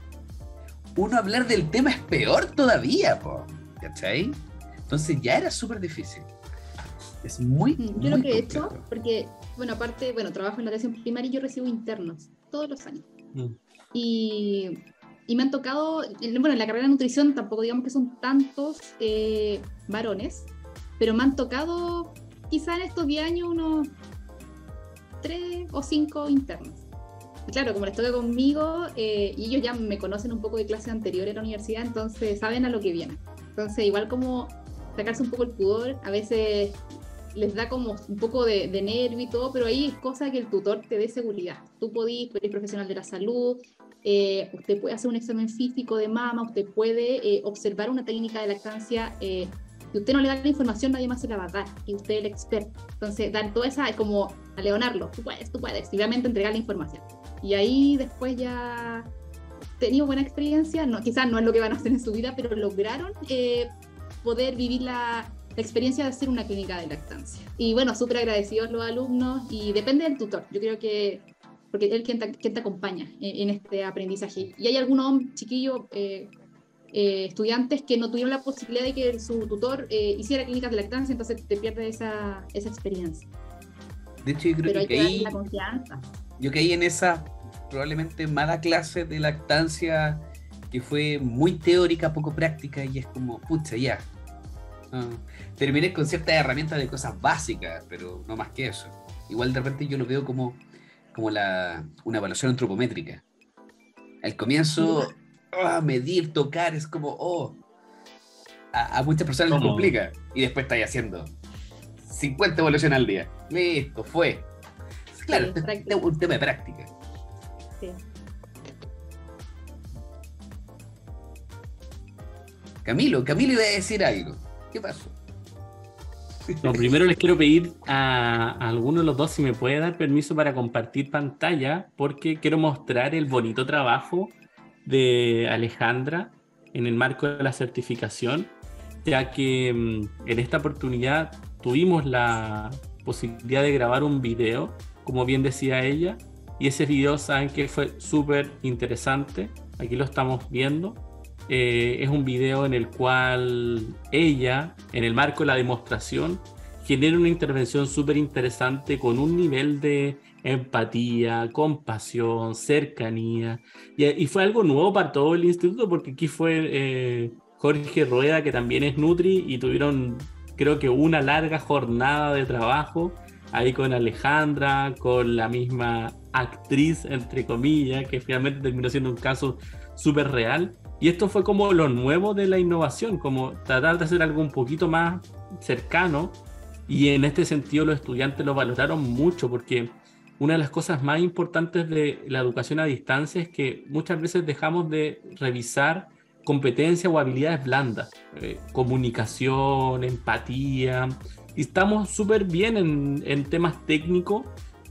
Uno hablar del tema es peor todavía, po, ¿cachai? Entonces ya era súper difícil. Es muy, yo lo que he hecho, porque, bueno, aparte, bueno, trabajo en la atención primaria y yo recibo internos todos los años. Y me han tocado, bueno, en la carrera de nutrición tampoco digamos que son tantos varones, pero me han tocado quizá en estos 10 años unos 3 o 5 internos. Y claro, como les toca conmigo, y ellos ya me conocen un poco de clases anteriores en la universidad, entonces saben a lo que vienen. Entonces, igual como sacarse un poco el pudor, a veces les da como un poco de nervio y todo, pero ahí es cosa que el tutor te dé seguridad. Tú podís, eres profesional de la salud, usted puede hacer un examen físico de mama, usted puede observar una técnica de lactancia, si usted no le da la información, nadie más se la va a dar, y usted es el experto. Entonces, dar toda esa, es como aleonarlo, tú puedes, y obviamente entregar la información. Y ahí después ya tenido buena experiencia, no, quizás no es lo que van a hacer en su vida, pero lograron poder vivir la experiencia de hacer una clínica de lactancia. Y bueno, súper agradecidos los alumnos y depende del tutor. Yo creo que, porque él es quien te acompaña en este aprendizaje. Y hay algunos chiquillos, estudiantes que no tuvieron la posibilidad de que su tutor hiciera clínicas de lactancia, entonces te pierdes esa experiencia. De hecho, yo creo pero que ahí, la confianza. Yo caí en esa probablemente mala clase de lactancia que fue muy teórica, poco práctica, y es como, pucha, ya. Terminé con ciertas herramientas de cosas básicas, pero no más que eso. Igual de repente yo lo veo como una evaluación antropométrica. Al comienzo, medir, tocar, es como, a muchas personas les complica. Y después estáis haciendo 50 evaluaciones al día. Listo, fue. Claro, sí, es un tema de práctica. Sí. Camilo iba a decir algo. ¿Qué pasó? No, primero les quiero pedir a alguno de los dos si me puede dar permiso para compartir pantalla, porque quiero mostrar el bonito trabajo de Alejandra en el marco de la certificación, ya que en esta oportunidad tuvimos la posibilidad de grabar un video, como bien decía ella, y ese video, saben que fue súper interesante, aquí lo estamos viendo. Es un video en el cual ella, en el marco de la demostración, genera una intervención súper interesante con un nivel de empatía, compasión, cercanía. Y fue algo nuevo para todo el instituto, porque aquí fue Jorge Rueda, que también es Nutri, y tuvieron creo que una larga jornada de trabajo ahí con Alejandra, con la misma actriz, entre comillas, que finalmente terminó siendo un caso súper real. Y esto fue como lo nuevo de la innovación, como tratar de hacer algo un poquito más cercano, y en este sentido los estudiantes lo valoraron mucho, porque una de las cosas más importantes de la educación a distancia es que muchas veces dejamos de revisar competencias o habilidades blandas, comunicación, empatía, y estamos súper bien en temas técnicos,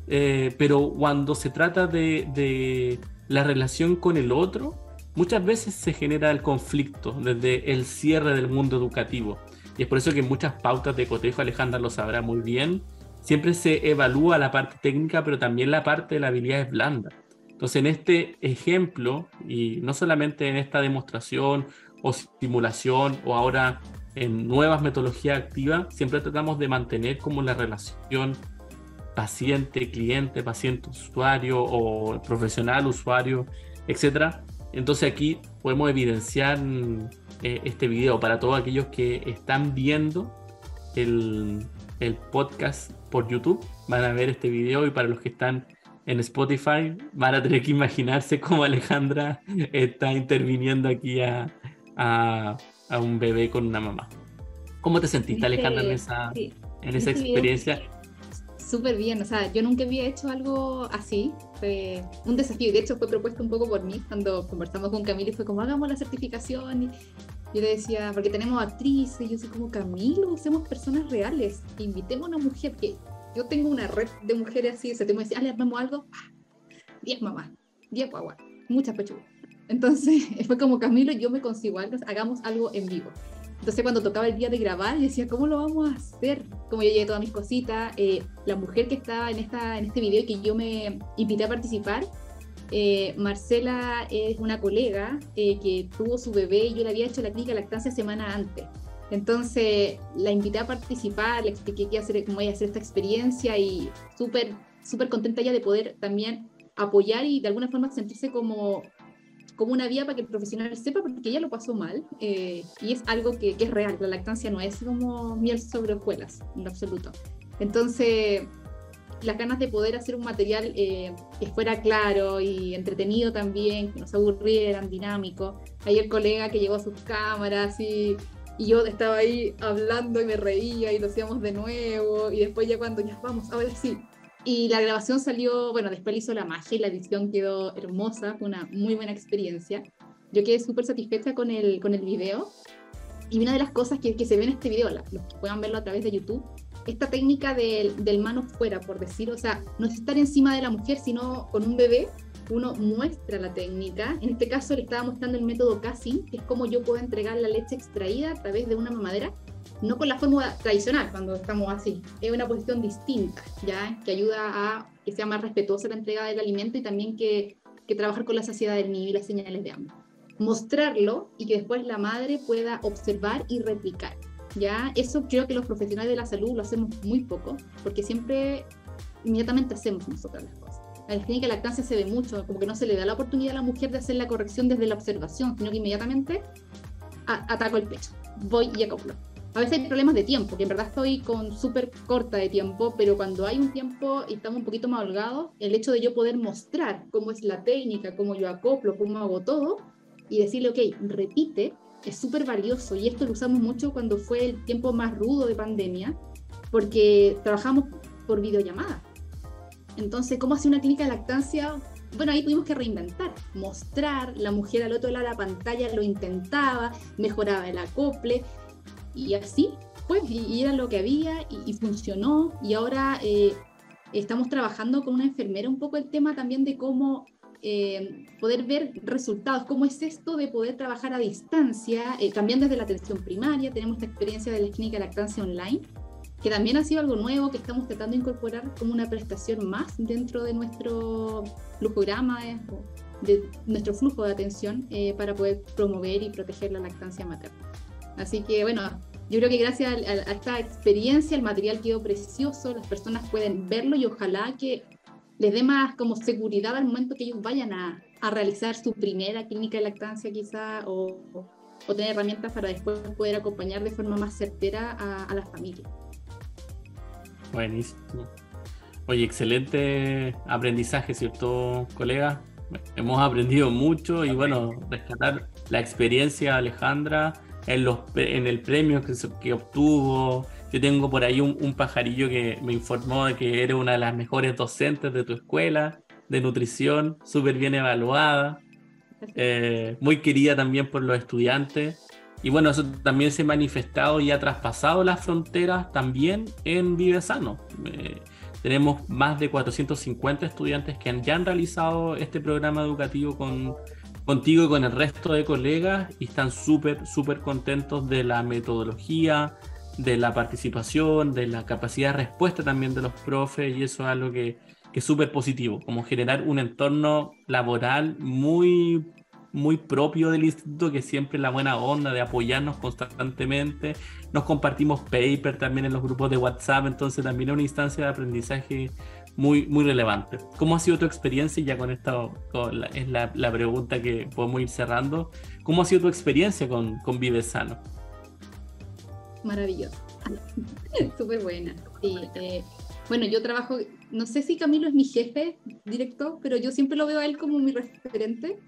pero cuando se trata de la relación con el otro, muchas veces se genera el conflicto desde el cierre del mundo educativo. Y es por eso que en muchas pautas de cotejo, Alejandra lo sabrá muy bien, siempre se evalúa la parte técnica, pero también la parte de las habilidades blandas. Entonces, en este ejemplo, y no solamente en esta demostración o simulación, o ahora en nuevas metodologías activas, siempre tratamos de mantener como la relación paciente-cliente, paciente-usuario o profesional-usuario, etc. Entonces aquí podemos evidenciar este video para todos aquellos que están viendo el podcast por YouTube. Van a ver este video, y para los que están en Spotify van a tener que imaginarse cómo Alejandra está interviniendo aquí a un bebé con una mamá. ¿Cómo te sentiste, Alejandra, en esa experiencia? Súper bien, o sea, yo nunca había hecho algo así, fue un desafío, de hecho fue propuesto un poco por mí cuando conversamos con Camilo, y fue como, hagamos la certificación, y yo le decía, porque tenemos actrices, y yo soy como, Camilo, somos personas reales, invitemos a una mujer, que yo tengo una red de mujeres así, ese tema, decía, ah, le armamos algo, 10 mamás, 10 guaguas, muchas pechugas. Entonces fue como, Camilo, yo me consigo algo, hagamos algo en vivo. Entonces cuando tocaba el día de grabar, yo decía, ¿cómo lo vamos a hacer? Como yo llevé todas mis cositas, la mujer que estaba en este video, que yo me invité a participar, Marcela es una colega que tuvo su bebé, y yo le había hecho la clínica de lactancia semana antes. Entonces la invité a participar, le expliqué cómo iba a hacer esta experiencia, y súper, súper contenta ya de poder también apoyar y de alguna forma sentirse como una vía para que el profesional sepa, porque ella lo pasó mal, y es algo que es real, la lactancia no es como miel sobre hojuelas, en lo absoluto. Entonces, las ganas de poder hacer un material que fuera claro y entretenido también, que no se aburrieran, dinámico. Ahí el colega que llevó sus cámaras, y yo estaba ahí hablando y me reía, y lo hacíamos de nuevo, y después ya cuando ya vamos, ahora sí. Y la grabación salió, bueno, después hizo la magia y la edición quedó hermosa, fue una muy buena experiencia. Yo quedé súper satisfecha con el video. Y una de las cosas que se ve en este video, los que puedan verlo a través de YouTube, esta técnica del mano fuera, por decir, o sea, no es estar encima de la mujer, sino con un bebé, uno muestra la técnica. En este caso le estaba mostrando el método CASI, que es como yo puedo entregar la leche extraída a través de una mamadera, no con la fórmula tradicional, cuando estamos así. Es una posición distinta, ¿ya? Que ayuda a que sea más respetuosa la entrega del alimento, y también que trabajar con la saciedad del niño y las señales de hambre. Mostrarlo y que después la madre pueda observar y replicar, ¿ya? Eso creo que los profesionales de la salud lo hacemos muy poco, porque siempre inmediatamente hacemos nosotras las cosas. A la clínica de lactancia se ve mucho, como que no se le da la oportunidad a la mujer de hacer la corrección desde la observación, sino que inmediatamente ataco el pecho, voy y acoplo. A veces hay problemas de tiempo, que en verdad estoy con súper corta de tiempo, pero cuando hay un tiempo y estamos un poquito más holgados, el hecho de yo poder mostrar cómo es la técnica, cómo yo acoplo, cómo hago todo, y decirle, ok, repite, es súper valioso. Y esto lo usamos mucho cuando fue el tiempo más rudo de pandemia, porque trabajamos por videollamada. Entonces, ¿cómo hacer una clínica de lactancia? Bueno, ahí tuvimos que reinventar, mostrar, la mujer al otro lado de la pantalla lo intentaba, mejoraba el acople, y así, pues, y era lo que había, y funcionó. Y ahora estamos trabajando con una enfermera un poco el tema también de cómo poder ver resultados, cómo es esto de poder trabajar a distancia, también desde la atención primaria. Tenemos esta experiencia de la clínica de lactancia online, que también ha sido algo nuevo que estamos tratando de incorporar como una prestación más dentro de nuestro flujograma, de nuestro flujo de atención, para poder promover y proteger la lactancia materna. Así que bueno, yo creo que gracias a esta experiencia el material quedó precioso, las personas pueden verlo, y ojalá que les dé más como seguridad al momento que ellos vayan a realizar su primera clínica de lactancia quizá, o tener herramientas para después poder acompañar de forma más certera a la familia. Buenísimo. Oye, excelente aprendizaje, ¿cierto, colega? Hemos aprendido mucho, y bueno, rescatar la experiencia de Alejandra, en el premio que obtuvo. Yo tengo por ahí un pajarillo que me informó de que eres una de las mejores docentes de tu escuela de nutrición, súper bien evaluada, muy querida también por los estudiantes. Y bueno, eso también se ha manifestado y ha traspasado las fronteras también en Vive Sano. Tenemos más de 450 estudiantes que ya han realizado este programa educativo contigo y con el resto de colegas, y están súper, súper contentos de la metodología, de la participación, de la capacidad de respuesta también de los profes, y eso es algo que es súper positivo, como generar un entorno laboral muy muy propio del instituto, que siempre la buena onda de apoyarnos constantemente. Nos compartimos papers también en los grupos de WhatsApp, entonces también es una instancia de aprendizaje muy, muy relevante. ¿Cómo ha sido tu experiencia? Y ya con esta es la pregunta que podemos ir cerrando. ¿Cómo ha sido tu experiencia con Vive Sano? Maravilloso. Súper buena. Sí, bueno, yo trabajo, no sé si Camilo es mi jefe directo, pero yo siempre lo veo a él como mi referente.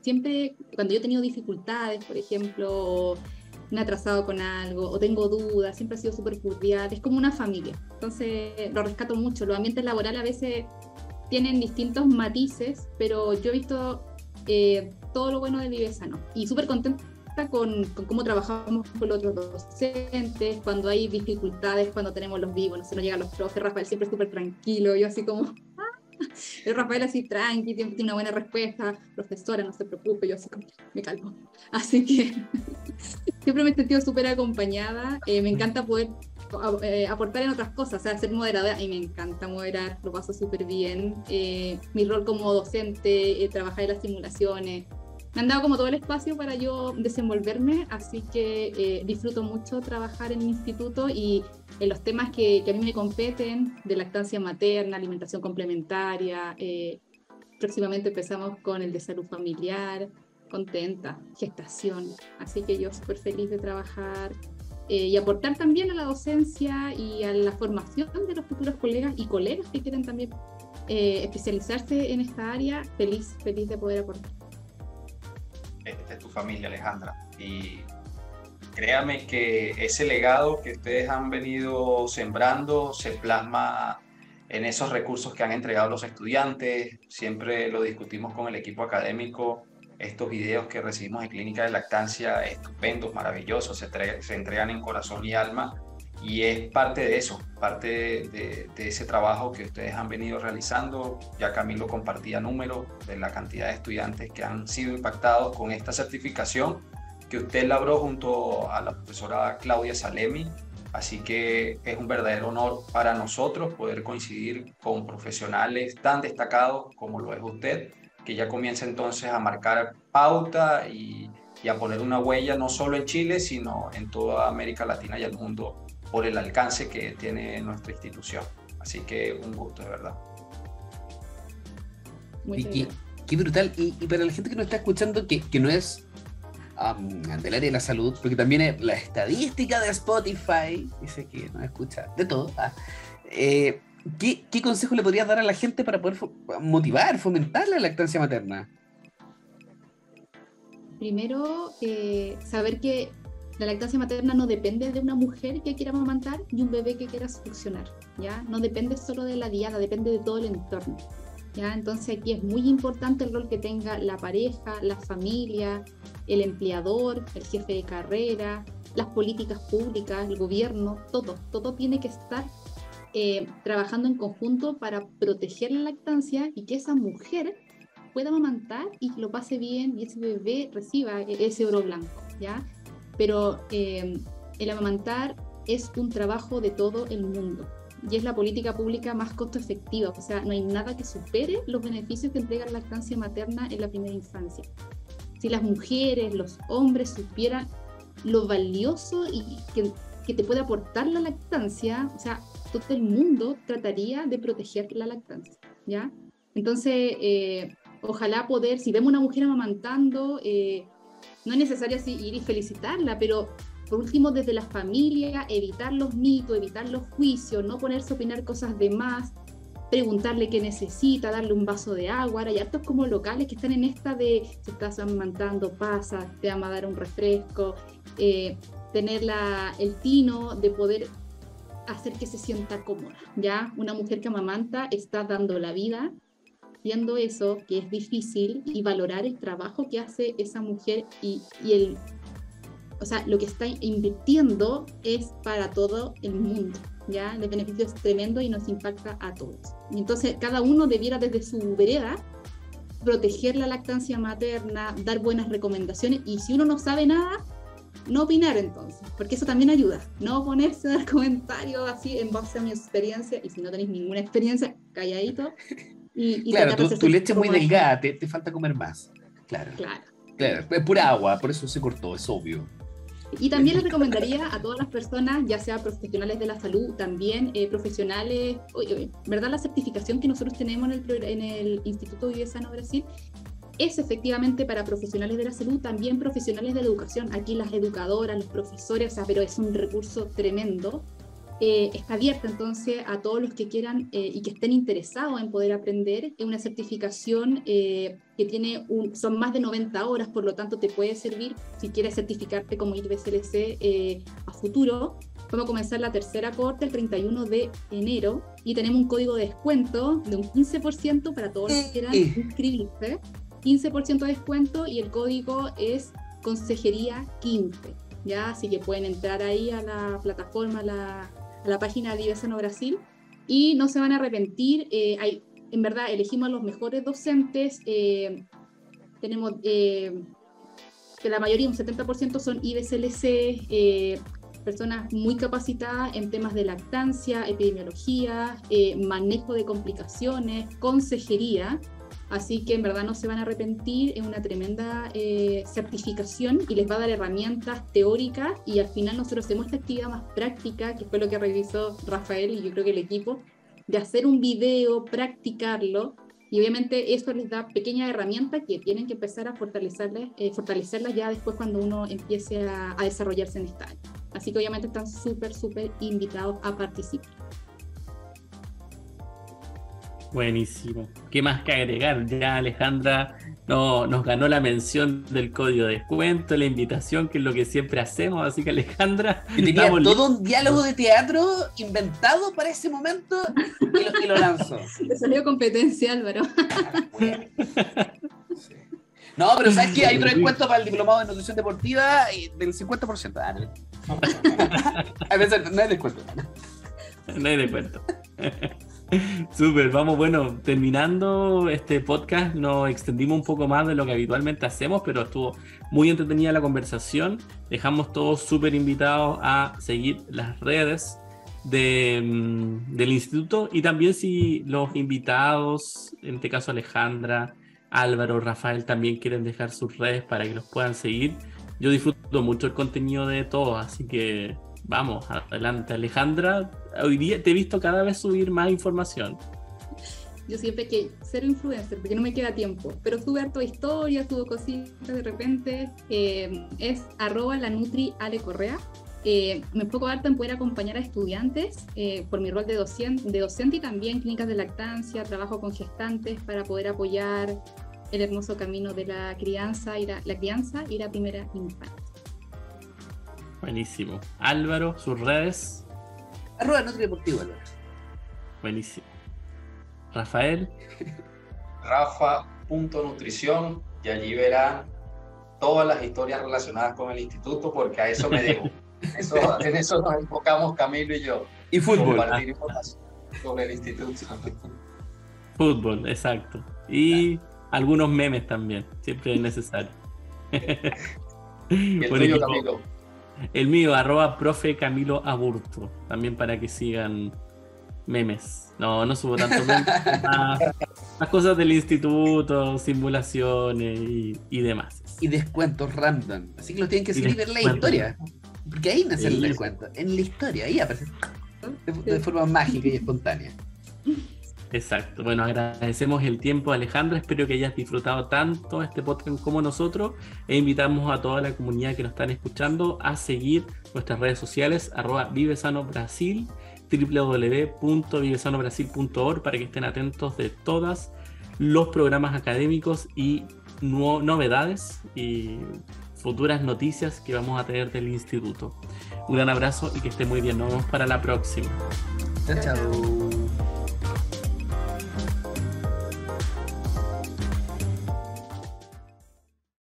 Siempre, cuando yo he tenido dificultades, por ejemplo, me he atrasado con algo, o tengo dudas, siempre ha sido súper cordial, es como una familia. Entonces, lo rescato mucho. Los ambientes laborales a veces tienen distintos matices, pero yo he visto todo lo bueno de Vive Sano. Y súper contenta con cómo trabajamos con los otros docentes, cuando hay dificultades, cuando tenemos los vivos, no se nos llegan los profes. Rafael siempre es súper tranquilo, yo así como... Pero Rafael así tranqui, siempre tiene una buena respuesta. Profesora, no se preocupe, yo así como, me calmo. Así que siempre me he sentido súper acompañada. Me encanta poder aportar en otras cosas, o sea, ser moderadora, y me encanta moderar, lo paso súper bien. Mi rol como docente, trabajar en las simulaciones, me han dado como todo el espacio para yo desenvolverme, así que disfruto mucho trabajar en el instituto y en los temas que a mí me competen, de lactancia materna, alimentación complementaria. Próximamente empezamos con el de salud familiar, contenta, gestación, así que yo súper feliz de trabajar y aportar también a la docencia y a la formación de los futuros colegas y colegas que quieren también especializarse en esta área. Feliz de poder aportar. Esta es tu familia, Alejandra, y créame que ese legado que ustedes han venido sembrando se plasma en esos recursos que han entregado los estudiantes. Siempre lo discutimos con el equipo académico, estos videos que recibimos en Clínica de Lactancia, estupendos, maravillosos, se entregan en corazón y alma, y es parte de eso, parte de ese trabajo que ustedes han venido realizando. Ya Camilo compartía números de la cantidad de estudiantes que han sido impactados con esta certificación que usted labró junto a la profesora Claudia Salemi, así que es un verdadero honor para nosotros poder coincidir con profesionales tan destacados como lo es usted, que ya comienza entonces a marcar pauta y a poner una huella no solo en Chile, sino en toda América Latina y el mundo, por el alcance que tiene nuestra institución. Así que un gusto, de verdad. Y qué brutal. Y para la gente que nos está escuchando, que no es del área de la salud, porque también la estadística de Spotify dice que nos escucha de todo. ¿Qué consejo le podrías dar a la gente para poder fomentar la lactancia materna? Primero, saber que la lactancia materna no depende de una mujer que quiera amamantar y un bebé que quiera succionar, ¿ya? No depende solo de la diada, depende de todo el entorno, ¿ya? Entonces aquí es muy importante el rol que tenga la pareja, la familia, el empleador, el jefe de carrera, las políticas públicas, el gobierno, todo tiene que estar trabajando en conjunto para proteger la lactancia y que esa mujer pueda amamantar y lo pase bien y ese bebé reciba ese oro blanco, ¿ya? Pero el amamantar es un trabajo de todo el mundo y es la política pública más costo efectiva, o sea, no hay nada que supere los beneficios que entrega la lactancia materna en la primera infancia. Si las mujeres, los hombres supieran lo valioso y que te puede aportar la lactancia, o sea, todo el mundo trataría de proteger la lactancia, ¿ya? Entonces, ojalá poder, si vemos una mujer amamantando, no es necesario así ir y felicitarla, pero por último desde la familia, evitar los mitos, evitar los juicios, no ponerse a opinar cosas de más, preguntarle qué necesita, darle un vaso de agua. Ahora hay hartos como locales que están en esta de si estás amamantando, pasa, te ama a dar un refresco, tener el tino de poder hacer que se sienta cómoda, ¿ya? Una mujer que amamanta está dando la vida, viendo eso, que es difícil, y valorar el trabajo que hace esa mujer o sea, lo que está invirtiendo es para todo el mundo, ¿ya? El beneficio es tremendo y nos impacta a todos. Y entonces, cada uno debiera desde su vereda proteger la lactancia materna, dar buenas recomendaciones, y si uno no sabe nada, no opinar entonces, porque eso también ayuda. No ponerse a dar comentarios así en base a mi experiencia, y si no tenéis ninguna experiencia, calladito. Claro, tu leche es muy delgada, te falta comer más. Claro. Claro. Claro, es pura agua, por eso se cortó, es obvio. Y también les recomendaría a todas las personas, ya sea profesionales de la salud, también profesionales, ¿verdad? La certificación que nosotros tenemos en el Instituto Vive Sano Brasil es efectivamente para profesionales de la salud, también profesionales de la educación. Aquí las educadoras, los profesores, o sea, pero es un recurso tremendo. Está abierta entonces a todos los que quieran y que estén interesados en poder aprender. Es una certificación que tiene son más de 90 horas, por lo tanto te puede servir si quieres certificarte como IBSLC a futuro. Vamos a comenzar la tercera cohorte el 31 de enero y tenemos un código de descuento de un 15% para todos los que quieran inscribirse. 15% de descuento y el código es Consejería 15, ¿ya? Así que pueden entrar ahí a la plataforma, a la página de Vive Sano Brasil y no se van a arrepentir. En verdad elegimos a los mejores docentes, tenemos que la mayoría, un 70% son IBSLC, personas muy capacitadas en temas de lactancia, epidemiología, manejo de complicaciones, consejería, así que en verdad no se van a arrepentir. Es una tremenda certificación y les va a dar herramientas teóricas y al final nosotros hacemos esta actividad más práctica, que fue lo que realizó Rafael y yo creo que el equipo, de hacer un video, practicarlo, y obviamente eso les da pequeñas herramientas que tienen que empezar a fortalecerlas ya después cuando uno empiece a desarrollarse en esta área. Así que obviamente están súper, súper invitados a participar. Buenísimo. ¿Qué más que agregar? Ya Alejandra nos ganó la mención del código de descuento, la invitación, que es lo que siempre hacemos, así que Alejandra... Tenía todo un diálogo de teatro inventado para ese momento y lo lanzó. Le salió competencia, Álvaro. No, pero ¿sabes qué? Hay otro descuento para el diplomado de nutrición deportiva del 50%. A pensar, no hay descuento. No hay descuento. Súper, vamos, bueno, terminando este podcast, nos extendimos un poco más de lo que habitualmente hacemos, pero estuvo muy entretenida la conversación. Dejamos todos súper invitados a seguir las redes del instituto y también si los invitados, en este caso Alejandra, Álvaro, Rafael, también quieren dejar sus redes para que los puedan seguir. Yo disfruto mucho el contenido de todos, así que... Vamos, adelante Alejandra, hoy día te he visto cada vez subir más información. Yo siempre que cero influencer, porque no me queda tiempo, pero sube harto historia, subo cositas de repente, es @laNutriAleCorrea. Me enfoco harto en poder acompañar a estudiantes por mi rol de docente y también clínicas de lactancia, trabajo con gestantes para poder apoyar el hermoso camino de la crianza y la primera infancia. Buenísimo. Álvaro, sus redes. @NutriDeportivo, Álvaro. Buenísimo. Rafael. Rafa.nutrición y allí verán todas las historias relacionadas con el instituto porque a eso me debo. En eso nos enfocamos Camilo y yo. Y fútbol. Compartir información sobre el instituto. Fútbol, exacto. Y algunos memes también, siempre es necesario. Y el tuyo, Camilo. El mío, @profe Camilo Aburto, también para que sigan memes. No subo tanto memes, más cosas del instituto, simulaciones y demás. Y descuentos random. Así que los tienen que seguir en la historia. Porque ahí nace el descuento. En la historia, ahí aparece de forma mágica y espontánea. Exacto, bueno, agradecemos el tiempo Alejandra, espero que hayas disfrutado tanto este podcast como nosotros e invitamos a toda la comunidad que nos están escuchando a seguir nuestras redes sociales @vivesanobrasil, www.vivesanobrasil.org para que estén atentos de todos los programas académicos y novedades y futuras noticias que vamos a tener del instituto. Un gran abrazo y que esté muy bien, nos vemos para la próxima. Chao, chao.